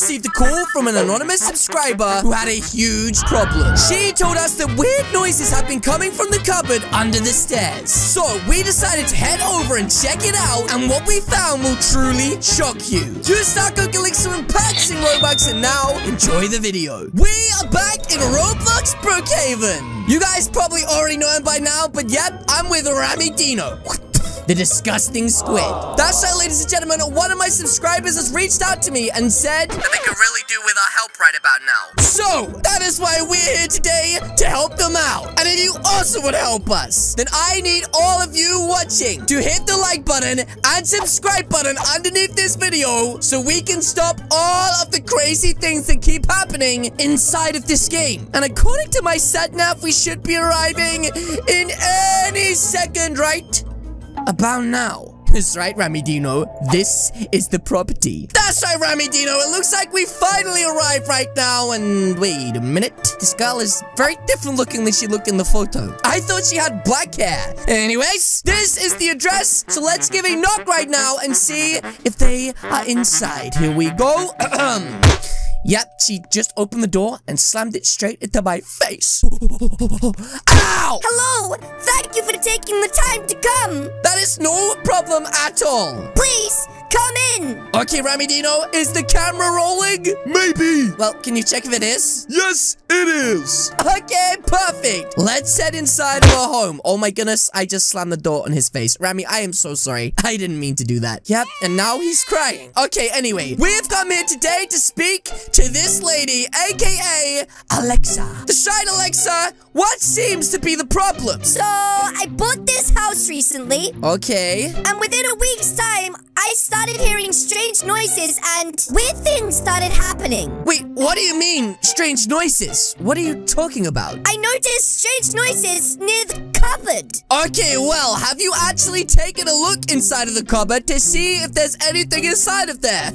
received a call from an anonymous subscriber who had a huge problem. She told us that weird noises have been coming from the cupboard under the stairs. So we decided to head over and check it out, and what we found will truly shock you. Use our Cook Elixir and packs in Robux, and now enjoy the video. We are back in Roblox Brookhaven. You guys probably already know him by now, but yep, I'm with Remy Dino. The disgusting squid. That's right, ladies and gentlemen. One of my subscribers has reached out to me and said, I think I really do with our help right about now. So, that is why we're here today, to help them out. And if you also would help us, then I need all of you watching to hit the like button and subscribe button underneath this video so we can stop all of the crazy things that keep happening inside of this game. And according to my sat nav, we should be arriving in any second, right? About now. That's right, Remy Dino. This is the property. That's right, Remy Dino. It looks like we finally arrived right now. And wait a minute. This girl is very different looking than she looked in the photo. I thought she had black hair. Anyways, this is the address. So let's give a knock right now and see if they are inside. Here we go. Yep, she just opened the door and slammed it straight into my face. Ow! Hello! Thank you for taking the time to come. That is no problem at all. Please, come in. Okay, Remy Dino, is the camera rolling? Maybe. Well, can you check if it is? Yes, it is. Okay, perfect. Let's head inside our home. Oh my goodness, I just slammed the door on his face. Remy, I am so sorry. I didn't mean to do that. Yep, and now he's crying. Okay, anyway, we've come here today to speak to this lady, aka Alexa. That's right, Alexa. What seems to be the problem? So, I bought this house recently. Okay. And within a week's time, I started hearing strange noises and weird things started happening. Wait, what do you mean, strange noises? What are you talking about? I noticed strange noises near the cupboard. Okay, well, have you actually taken a look inside of the cupboard to see if there's anything inside of there?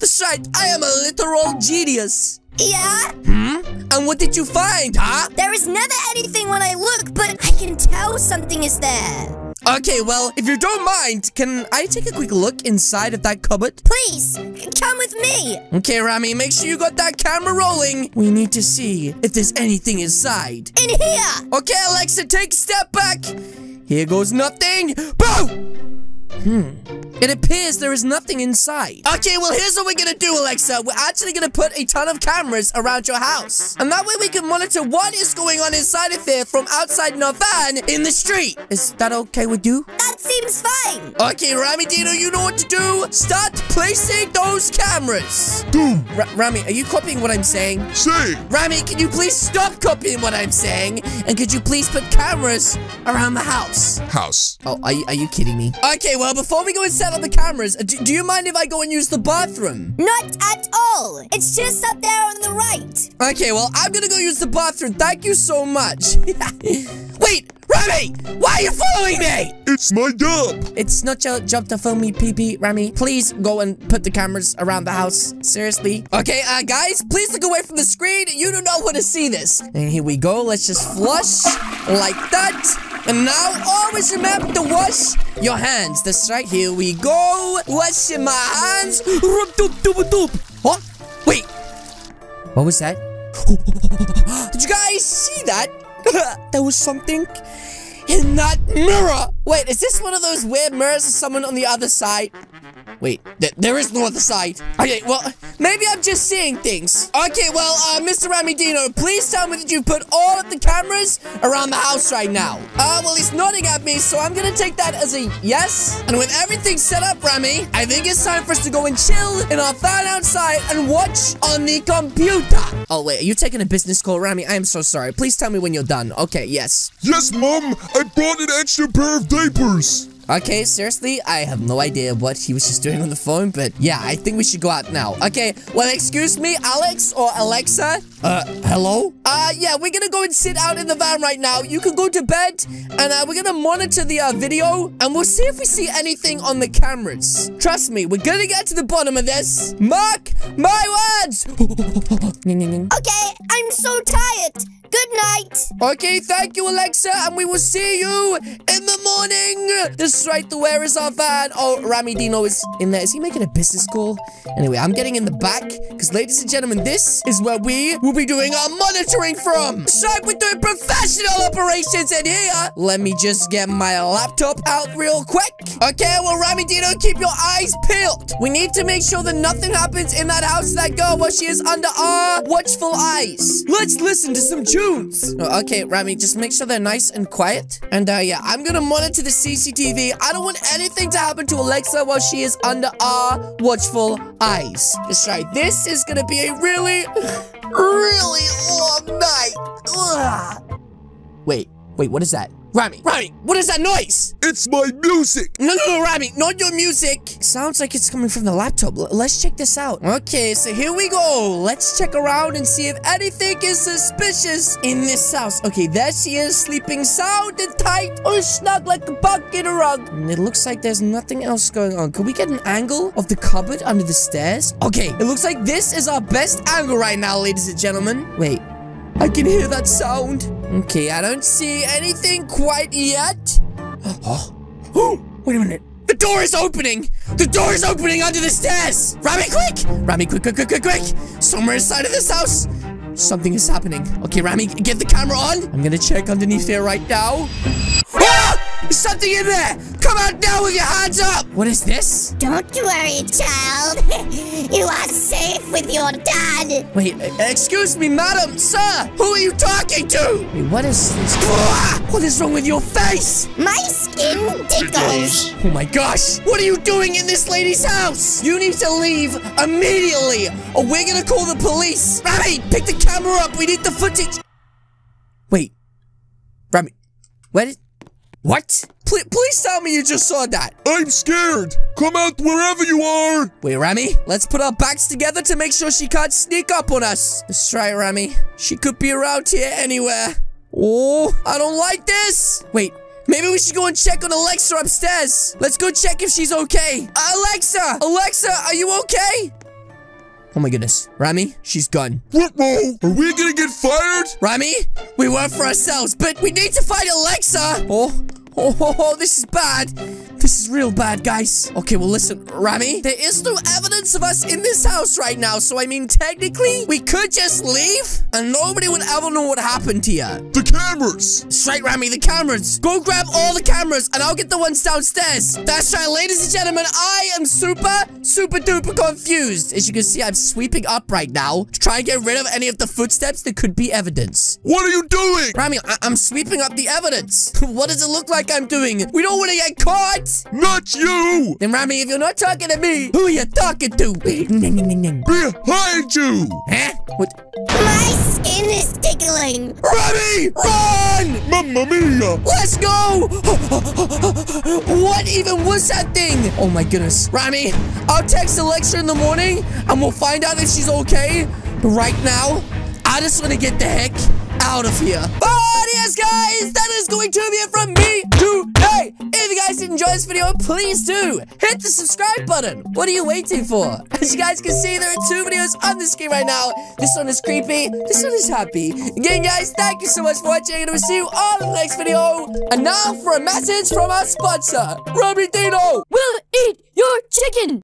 That's right, I am a literal genius. Yeah? And what did you find, huh? There is never anything when I look, but I can tell something is there. Okay, well, if you don't mind, can I take a quick look inside of that cupboard? Please, come with me. Okay, Remy, make sure you got that camera rolling. We need to see if there's anything inside. In here. Okay, Alexa, take a step back. Here goes nothing. Boom! It appears there is nothing inside. Okay, well, here's what we're gonna do, Alexa. We're actually gonna put a ton of cameras around your house. And that way we can monitor what is going on inside of here from outside in our van in the street. Is that okay with you? That seems fine. Okay, Remy Dino, you know what to do. Start placing those cameras. Boom. Remy, are you copying what I'm saying? Say. Remy, can you please stop copying what I'm saying? And could you please put cameras around the house? Oh, are you kidding me? Okay, well, before we go and set up the cameras, do you mind if I go and use the bathroom? Not at all. It's just up there on the right. Okay, well, I'm gonna go use the bathroom. Thank you so much. Wait, Remy, why are you following me? It's my job. It's not your job to film me, PP, Remy. Please go and put the cameras around the house. Seriously. Okay, guys, please look away from the screen. You do not want to see this. And here we go. Let's just flush like that. And now, always remember to wash your hands. That's right, here we go. Washing my hands. Huh? Wait. What was that? Did you guys see that? There was something in that mirror. Wait, is this one of those weird mirrors of someone on the other side? Wait, there is no other side. Okay, well, maybe I'm just seeing things. Okay, well, Mr. Remy Dino, please tell me that you put all of the cameras around the house right now. Well, he's nodding at me, so I'm gonna take that as a yes. And with everything set up, Remy, I think it's time for us to go and chill in our van outside and watch on the computer. Oh, wait, are you taking a business call, Remy? I am so sorry. Please tell me when you're done. Okay, yes. Yes, Mom, I brought an extra pair of diapers. Okay, seriously, I have no idea what he was just doing on the phone, but yeah, I think we should go out now. Okay, well, excuse me, Alex or Alexa? Hello? Yeah, we're gonna go and sit out in the van right now. You can go to bed, and we're gonna monitor the video, and we'll see if we see anything on the cameras. Trust me, we're gonna get to the bottom of this. Mark my words! Okay, I'm so tired. Good night. Okay, thank you, Alexa, and we will see you in the morning. This is right to where is our van? Oh, Remy Dino is in there. Is he making a business call? Anyway, I'm getting in the back because, ladies and gentlemen, this is where we will be doing our monitoring from. So we're doing professional operations in here. Let me just get my laptop out real quick. Okay, well, Remy Dino, keep your eyes peeled. We need to make sure that nothing happens in that house to that girl while she is under our watchful eyes. Let's listen to some tunes. Oh, okay, Remy, just make sure they're nice and quiet. And yeah, I'm gonna monitor the CCTV. I don't want anything to happen to Alexa while she is under our watchful eyes. That's right. This is gonna be a really, really long night. Ugh. Wait, what is that? Remy, what is that noise? It's my music. No, Remy, not your music. Sounds like it's coming from the laptop. Let's check this out. Okay, so here we go. Let's check around and see if anything is suspicious in this house. Okay, there she is, sleeping sound and tight, or snug like a bug in a rug. And it looks like there's nothing else going on. Can we get an angle of the cupboard under the stairs? Okay, it looks like this is our best angle right now, ladies and gentlemen. Wait. I can hear that sound. Okay, I don't see anything quite yet. Oh, wait a minute. The door is opening. The door is opening under the stairs. Remy, quick. Remy, quick. Somewhere inside of this house, something is happening. Okay, Remy, get the camera on. I'm going to check underneath here right now. Ah! There's something in there. Come out now with your hands up. What is this? Don't worry, child. You are safe with your dad. Wait, excuse me, madam, sir. Who are you talking to? Wait, what is this? What is wrong with your face? My skin tickles. Oh my gosh. What are you doing in this lady's house? You need to leave immediately or we're going to call the police. Remy, pick the camera up. We need the footage. Wait, Remy, what? Please tell me you just saw that. I'm scared. Come out wherever you are. Wait, Remy. Let's put our backs together to make sure she can't sneak up on us. Let's try, Remy. She could be around here anywhere. Oh, I don't like this. Wait, maybe we should go and check on Alexa upstairs. Let's go check if she's okay. Alexa, are you okay? Oh my goodness. Remy, she's gone. Whoa. Are we gonna get fired? Remy, we work for ourselves, but we need to find Alexa. Oh, this is bad. This is real bad, guys. Okay, well, listen, Remy. There is no evidence of us in this house right now. So, I mean, technically, we could just leave and nobody would ever know what happened here. The cameras. That's right, Remy, the cameras. Go grab all the cameras and I'll get the ones downstairs. That's right, ladies and gentlemen. I am super duper confused. As you can see, I'm sweeping up right now to try and get rid of any of the footsteps that could be evidence. What are you doing? Remy, I'm sweeping up the evidence. What does it look like I'm doing? We don't want to get caught. Not you. Then, Remy, if you're not talking to me, who are you talking to? Behind you. Huh? What? My skin is tickling. Remy, run! Mamma mia. Let's go. What even was that thing? Oh, my goodness. Remy, I'll text Alexa in the morning, and we'll find out if she's okay. But right now, I just want to get the heck out of here. But yes, guys, that is going to be it from me today. If you guys did enjoy this video, please do hit the subscribe button. What are you waiting for? As you guys can see, there are two videos on the screen right now. This one is creepy. This one is happy. Again, guys, thank you so much for watching, and we'll see you all in the next video. And now for a message from our sponsor, Remy Dino. We'll eat your chicken.